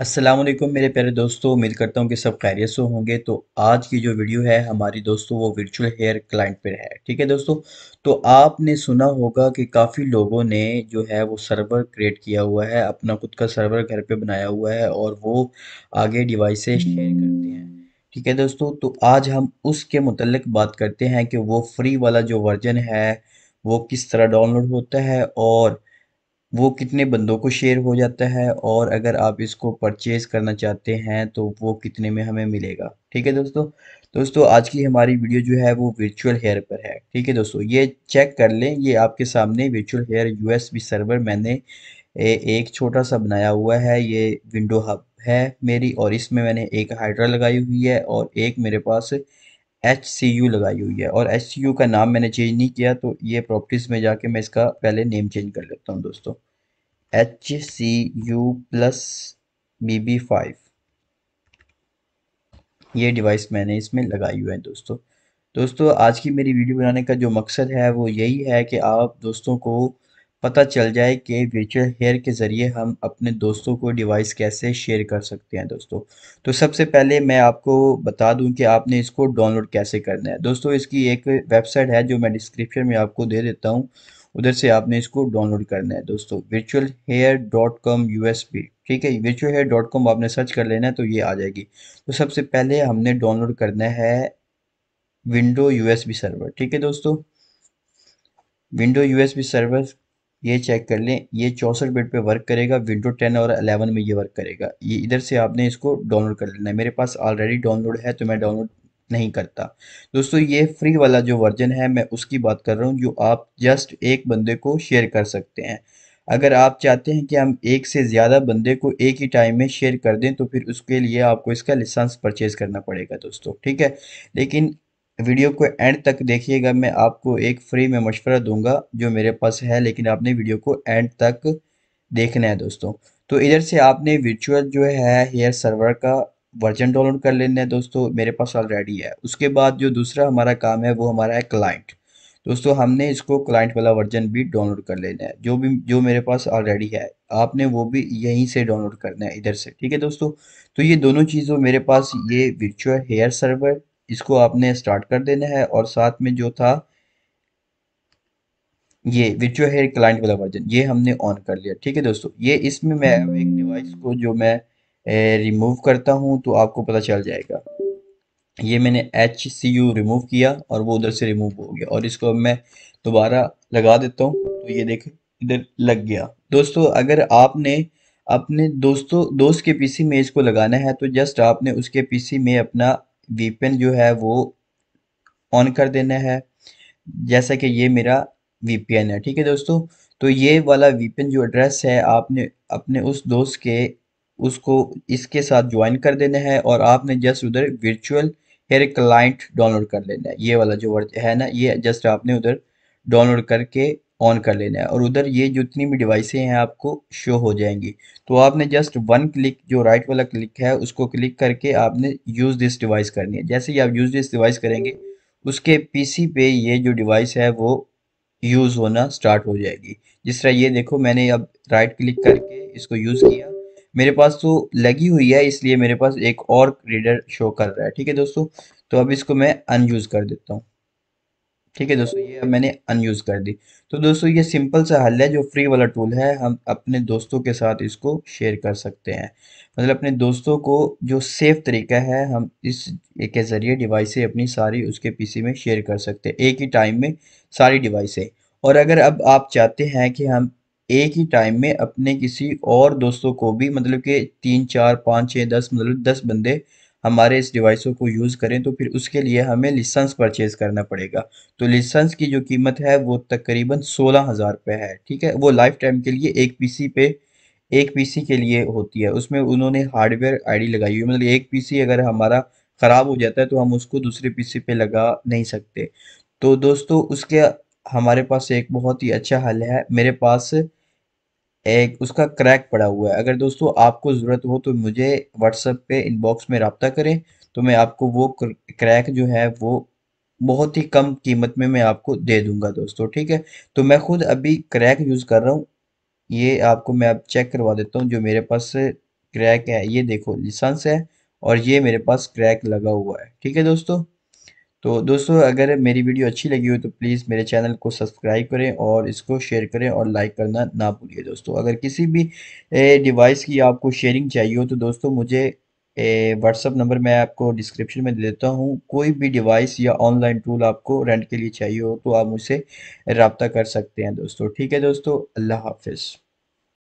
अस्सलाम वालेकुम मेरे प्यारे दोस्तों, उम्मीद करता हूँ कि सब खैरियत से होंगे। तो आज की जो वीडियो है हमारी दोस्तों वो वर्चुअल हेयर क्लाइंट पर है। ठीक है दोस्तों, तो आपने सुना होगा कि काफ़ी लोगों ने जो है वो सर्वर क्रिएट किया हुआ है, अपना खुद का सर्वर घर पे बनाया हुआ है और वो आगे डिवाइस से शेयर करते हैं। ठीक है दोस्तों, तो आज हम उसके मतलब बात करते हैं कि वो फ्री वाला जो वर्जन है वो किस तरह डाउनलोड होता है और वो कितने बंदों को शेयर हो जाता है, और अगर आप इसको परचेज़ करना चाहते हैं तो वो कितने में हमें मिलेगा। ठीक है दोस्तों, आज की हमारी वीडियो जो है वो वर्चुअल हेयर पर है। ठीक है दोस्तों, ये चेक कर लें, ये आपके सामने वर्चुअल हेयर यूएसबी सर्वर मैंने एक छोटा सा बनाया हुआ है। ये विंडो हब है मेरी और इसमें मैंने एक हाइड्रा लगाई हुई है और एक मेरे पास HCU लगाई हुई है, और HCU का नाम मैंने चेंज नहीं किया। तो ये प्रॉपर्टीज़ में जाके मैं इसका पहले नेम चेंज कर लेता हूँ दोस्तों, HCU + BB5 ये डिवाइस मैंने इसमें लगाई हुई है। दोस्तों आज की मेरी वीडियो बनाने का जो मकसद है वो यही है कि आप दोस्तों को पता चल जाए कि वर्चुअल हेयर के ज़रिए हम अपने दोस्तों को डिवाइस कैसे शेयर कर सकते हैं। दोस्तों तो सबसे पहले मैं आपको बता दूं कि आपने इसको डाउनलोड कैसे करना है। दोस्तों इसकी एक वेबसाइट है जो मैं डिस्क्रिप्शन में आपको दे देता हूं, उधर से आपने इसको डाउनलोड करना है दोस्तों, virtualhere.com/usb। ठीक है, virtualhere.com आपने सर्च कर लेना है तो ये आ जाएगी। तो सबसे पहले हमने डाउनलोड करना है विंडो USB सर्वर। ठीक है दोस्तों, विंडो USB सर्वर ये चेक कर लें, ये 64 बिट पे वर्क करेगा, विंडो 10 और 11 में ये वर्क करेगा। ये इधर से आपने इसको डाउनलोड कर लेना है। मेरे पास ऑलरेडी डाउनलोड है तो मैं डाउनलोड नहीं करता। दोस्तों ये फ्री वाला जो वर्जन है मैं उसकी बात कर रहा हूँ, जो आप जस्ट एक बंदे को शेयर कर सकते हैं। अगर आप चाहते हैं कि हम एक से ज़्यादा बंदे को एक ही टाइम में शेयर कर दें तो फिर उसके लिए आपको इसका लाइसेंस परचेज़ करना पड़ेगा दोस्तों। ठीक है, लेकिन वीडियो को एंड तक देखिएगा, मैं आपको एक फ्री में मशवरा दूंगा जो मेरे पास है, लेकिन आपने वीडियो को एंड तक देखना है दोस्तों। तो इधर से आपने वर्चुअल जो है हेयर सर्वर का वर्जन डाउनलोड कर लेना है दोस्तों, मेरे पास ऑलरेडी है। उसके बाद जो दूसरा हमारा काम है वो हमारा है क्लाइंट। दोस्तों हमने इसको क्लाइंट वाला वर्जन भी डाउनलोड कर लेना है, जो मेरे पास ऑलरेडी है, आपने वो भी यहीं से डाउनलोड करना है इधर से। ठीक है दोस्तों, तो ये दोनों चीज़ों मेरे पास, ये वर्चुअल हेयर सर्वर इसको आपने स्टार्ट कर देना है और साथ में जो था ये वर्चुअल हेयर क्लाइंट वाला वर्जन ये हमने ऑन कर लिया। ठीक है दोस्तों, ये इसमें मैं एक डिवाइस को जो मैं रिमूव करता हूं तो आपको पता चल जाएगा, ये मैंने HCU रिमूव किया और वो उधर से रिमूव हो गया, और इसको अब मैं दोबारा लगा देता हूं तो ये देखें इधर लग गया। दोस्तों अगर आपने अपने दोस्त के PC में इसको लगाना है तो जस्ट आपने उसके PC में अपना VPN जो है वो ऑन कर देना है, जैसा कि ये मेरा VPN है। ठीक है दोस्तों, तो ये वाला VPN जो एड्रेस है आपने अपने उस दोस्त के उसको इसके साथ ज्वाइन कर देना है, और आपने जस्ट उधर वर्चुअल हेयर क्लाइंट डाउनलोड कर लेना है। ये वाला जो वर्जन है ना, ये जस्ट आपने उधर डाउनलोड करके ऑन कर लेना है, और उधर ये जितनी भी डिवाइसें हैं आपको शो हो जाएंगी। तो आपने जस्ट वन क्लिक, जो राइट वाला क्लिक है उसको क्लिक करके आपने यूज़ दिस डिवाइस करनी है। जैसे ही आप यूज़ दिस डिवाइस करेंगे उसके PC पे ये जो डिवाइस है वो यूज़ होना स्टार्ट हो जाएगी। जिस तरह ये देखो, मैंने अब राइट क्लिक करके इसको यूज़ किया, मेरे पास तो लगी हुई है इसलिए मेरे पास एक और रीडर शो कर रहा है। ठीक है दोस्तों, तो अब इसको मैं अनयूज़ कर देता हूँ। ठीक है दोस्तों, ये मैंने अनयूज़ कर दी। तो दोस्तों ये सिंपल सा हल है, जो फ्री वाला टूल है, हम अपने दोस्तों के साथ इसको शेयर कर सकते हैं। मतलब अपने दोस्तों को जो सेफ तरीका है, हम इस के ज़रिए डिवाइसें अपनी सारी उसके PC में शेयर कर सकते हैं, एक ही टाइम में सारी डिवाइसें। और अगर अब आप चाहते हैं कि हम एक ही टाइम में अपने किसी और दोस्तों को भी, मतलब कि 3, 4, 5, 6, 10, मतलब 10 बंदे हमारे इस डिवाइसों को यूज़ करें, तो फिर उसके लिए हमें लाइसेंस परचेज़ करना पड़ेगा। तो लाइसेंस की जो कीमत है वो तकरीबन 16,000 रुपये है। ठीक है, वो लाइफ टाइम के लिए एक पीसी के लिए होती है। उसमें उन्होंने हार्डवेयर ID लगाई हुई है, मतलब एक PC अगर हमारा ख़राब हो जाता है तो हम उसको दूसरे PC पे लगा नहीं सकते। तो दोस्तों उसके हमारे पास एक बहुत ही अच्छा हल है, मेरे पास एक उसका क्रैक पड़ा हुआ है। अगर दोस्तों आपको ज़रूरत हो तो मुझे WhatsApp पे इनबॉक्स में रब्ता करें, तो मैं आपको वो क्रैक जो है वो बहुत ही कम कीमत में मैं आपको दे दूंगा दोस्तों। ठीक है, तो मैं खुद अभी क्रैक यूज़ कर रहा हूँ, ये आपको मैं अब चेक करवा देता हूँ। जो मेरे पास क्रैक है, ये देखो लिसंस है और ये मेरे पास क्रैक लगा हुआ है। ठीक है दोस्तों, तो दोस्तों अगर मेरी वीडियो अच्छी लगी हो तो प्लीज़ मेरे चैनल को सब्सक्राइब करें और इसको शेयर करें और लाइक करना ना भूलिए। दोस्तों अगर किसी भी डिवाइस की आपको शेयरिंग चाहिए हो तो दोस्तों मुझे व्हाट्सअप नंबर मैं आपको डिस्क्रिप्शन में दे देता हूँ। कोई भी डिवाइस या ऑनलाइन टूल आपको रेंट के लिए चाहिए हो तो आप मुझसे रब्ता कर सकते हैं दोस्तों। ठीक है दोस्तों, अल्लाह हाफिज़।